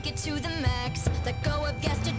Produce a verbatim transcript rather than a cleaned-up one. crank it to the max, let go of yesterday.